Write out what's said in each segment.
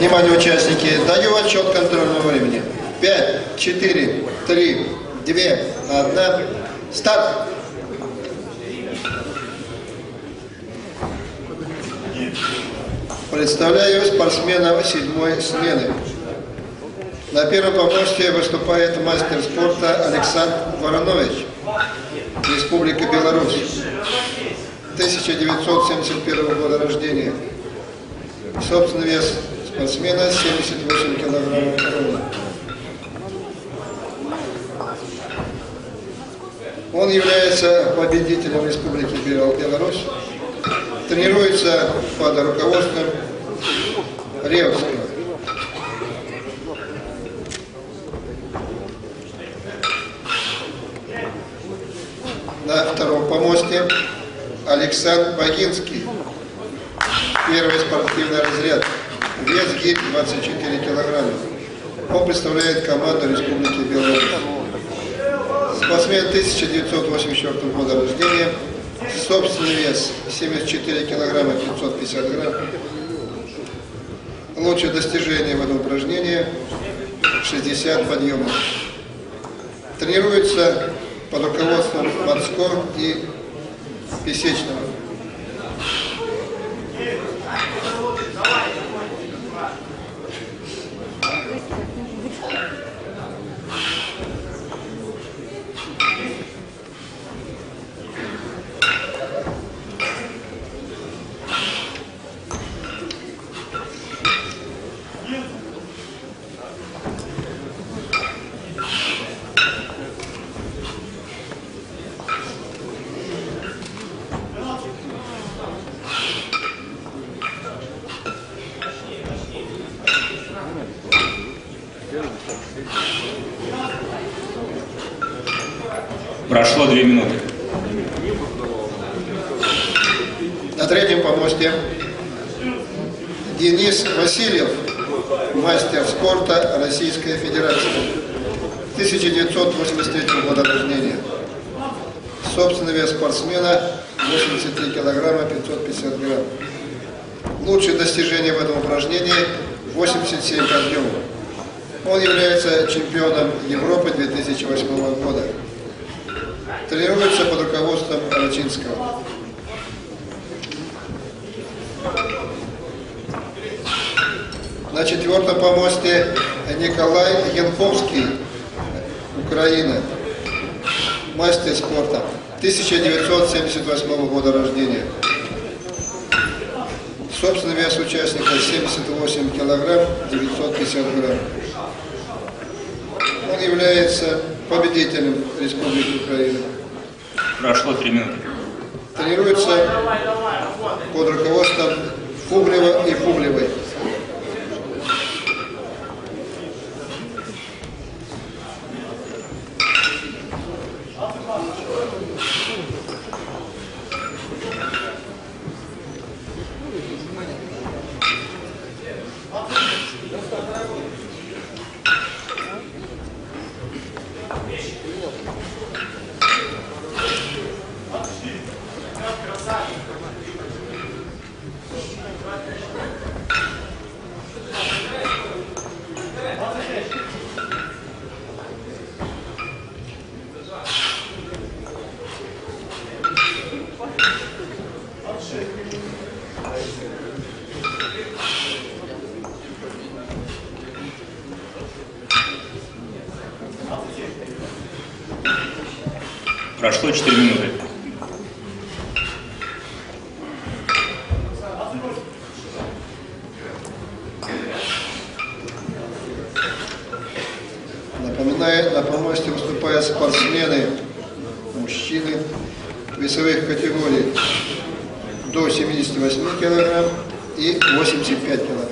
Внимание, участники, даю отчет контрольного времени. 5, 4, 3, 2, 1, старт! Представляю спортсменов 7-й смены. На первом помосте выступает мастер спорта Александр Воронович, Республика Беларусь, 1971 года рождения. Собственный вес спортсмена 78 килограммов. Он является победителем Республики Беларусь. Тренируется под руководством Ревского. На втором помосте Александр Багинский. Первый спортивный разряд. Вес гирь 24 килограмма. Он представляет команду Республики Беларусь. Спортсмен 1984 года рождения. Собственный вес 74 килограмма 550 грамм. Лучшее достижение в этом упражнении 60 подъемов. Тренируется под руководством Марского и Песечного. Прошло 2 минуты. На третьем помосте Денис Васильев, мастер спорта Российской Федерации, 1983 года рождения. Собственный вес спортсмена 83 килограмма 550 грамм. Лучшее достижение в этом упражнении 87 подъемов. Он является чемпионом Европы 2008 года. Тренируется под руководством Рачинского. На четвертом помосте Николай Янковский, Украина, мастер спорта, 1978 года рождения. Собственный вес участника 78 килограмм 950 грамм. Он является победителем Республики Украина. Прошло 3 минуты. Тренируется под руководством Фуглева и Фуглевой. Прошло 4 минуты. Напоминаю, на помосте выступают спортсмены, мужчины весовых категорий до 78 килограмм и 85 килограмм.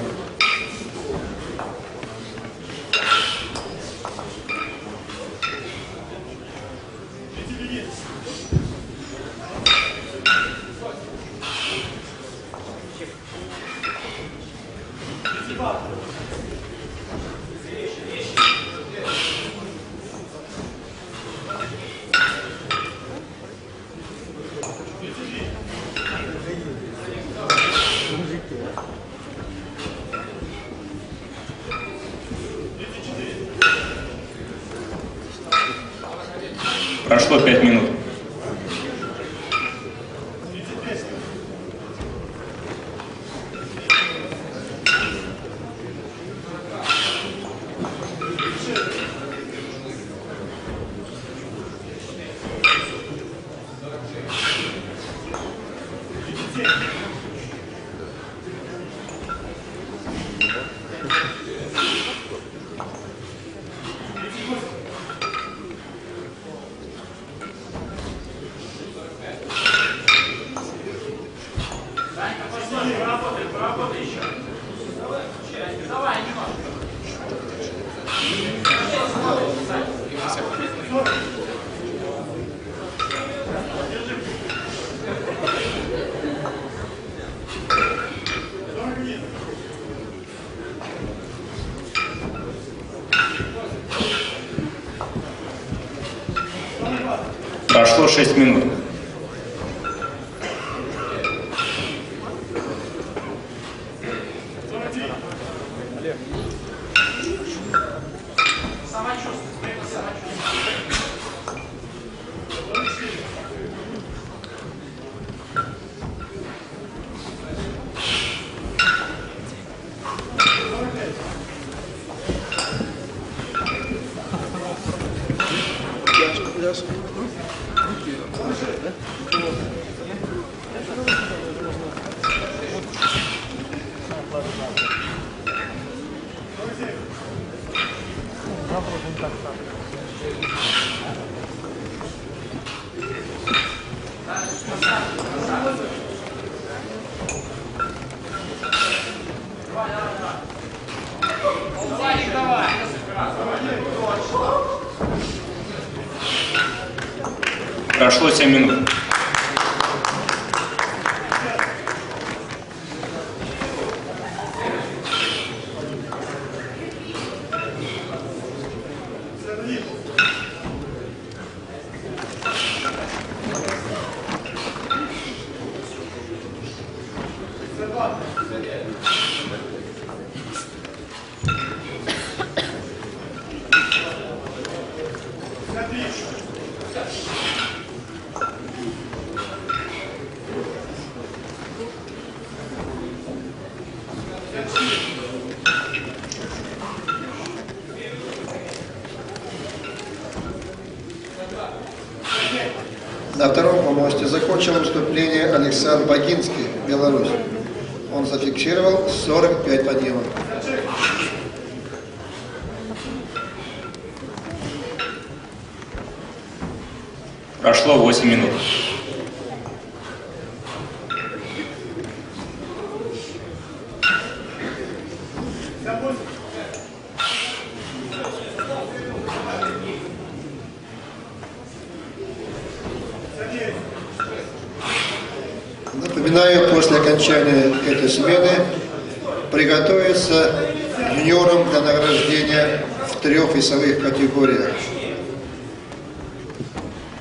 Прошло 5 минут. Прошло 6 минут. Прошло 7 минут. На втором помосте закончил выступление Александр Багинский, Беларусь. Он зафиксировал 45 подъемов. Прошло 8 минут. После окончания этой смены приготовиться юниорам для награждения в 3 весовых категориях: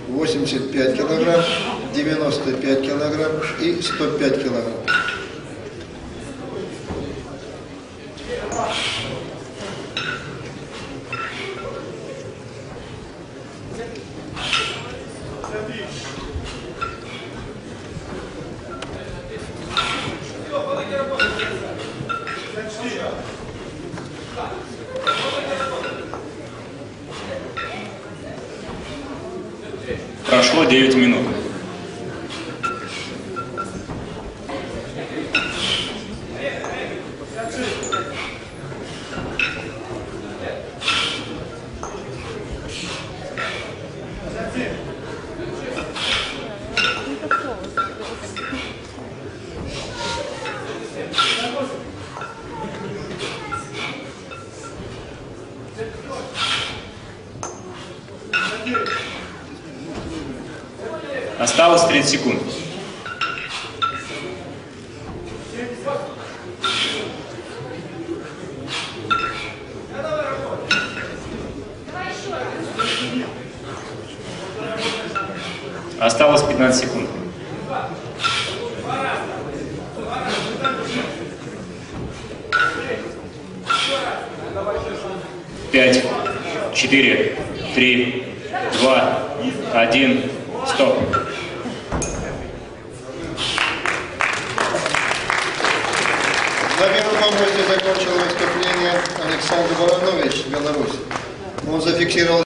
85 килограмм, 95 килограмм и 105 килограмм. Прошло 9 минут. Осталось 30 секунд. Осталось 15 секунд. Пять, 4, 3. 2, 1, стоп. На первом конкурсе закончил выступление Александр Воронович, Беларусь. Он зафиксировал